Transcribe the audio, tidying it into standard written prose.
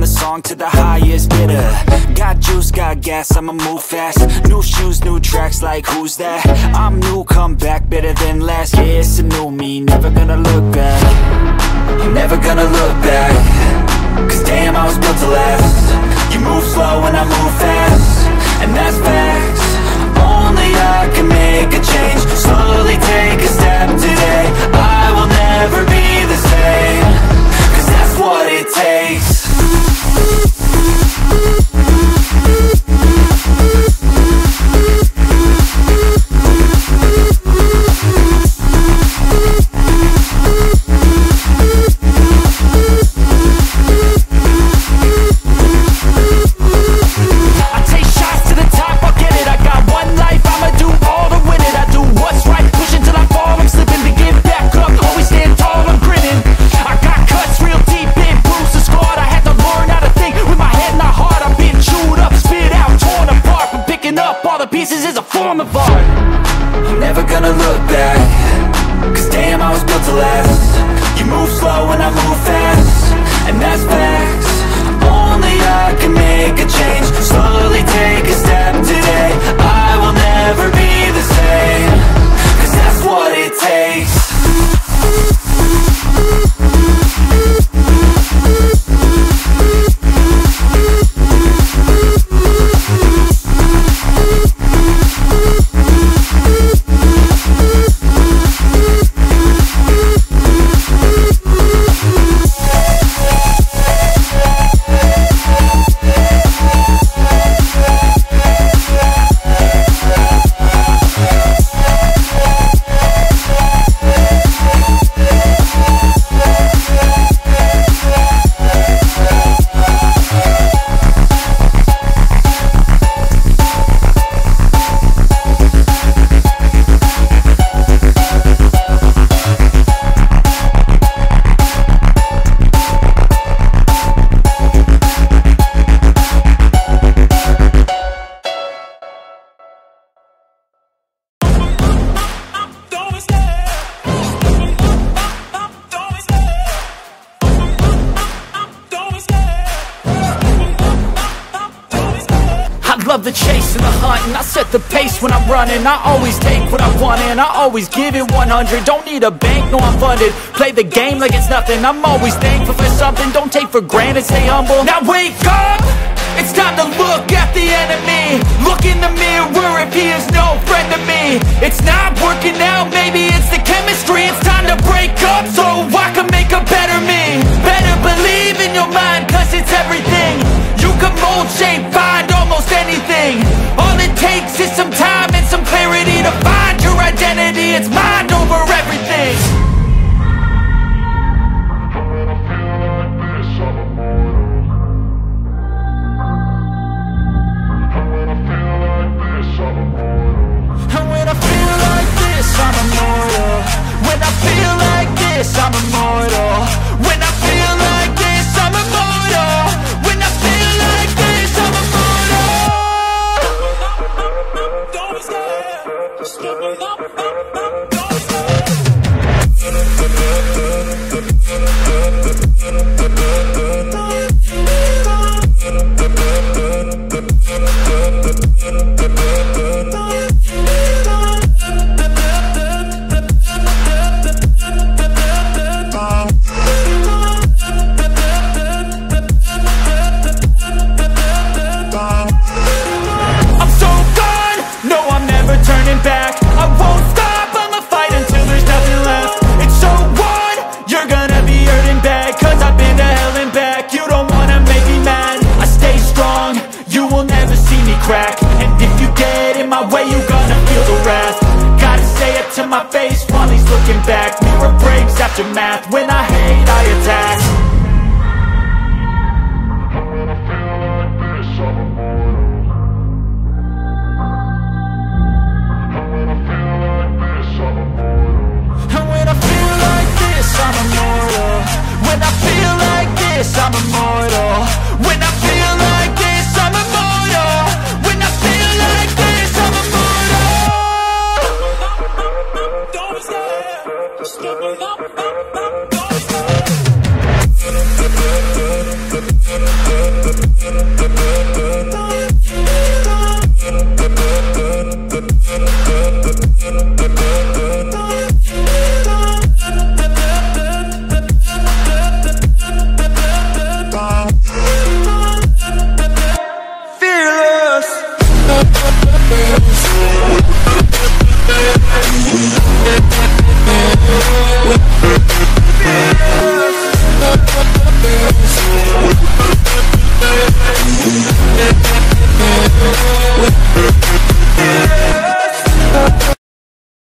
the song to the highest bidder. Got juice, got gas, I'ma move fast. New shoes, new tracks, like who's that? I'm new, come back, better than last. Yeah, it's a new me, never gonna look back. I'm never gonna look back, 'cause damn, I was built to last. You move slow and I move fast, and that's facts. Only I can make a change. Slowly take a step today. I will never be the same, 'cause that's what it takes. Love the chase and the hunt, and I set the pace when I'm running. I always take what I want and I always give it 100. Don't need a bank, no, I'm funded. Play the game like it's nothing. I'm always thankful for something. Don't take for granted, stay humble. Now wake up, it's time to look at the enemy. Look in the mirror if he is no friend to me. It's not working out, maybe it's the chemistry. It's time to break up so I can make a better me. Better believe in your mind, 'cause it's everything. You can mold, shape, find almost anything. All it takes is some time and some clarity to find your identity. It's mind over everything. And when I feel like this, I'm immortal. When I feel like this, I'm immortal. When I feel like this, I'm immortal. Aftermath, when I hate, I attack. When I feel like this, I'm a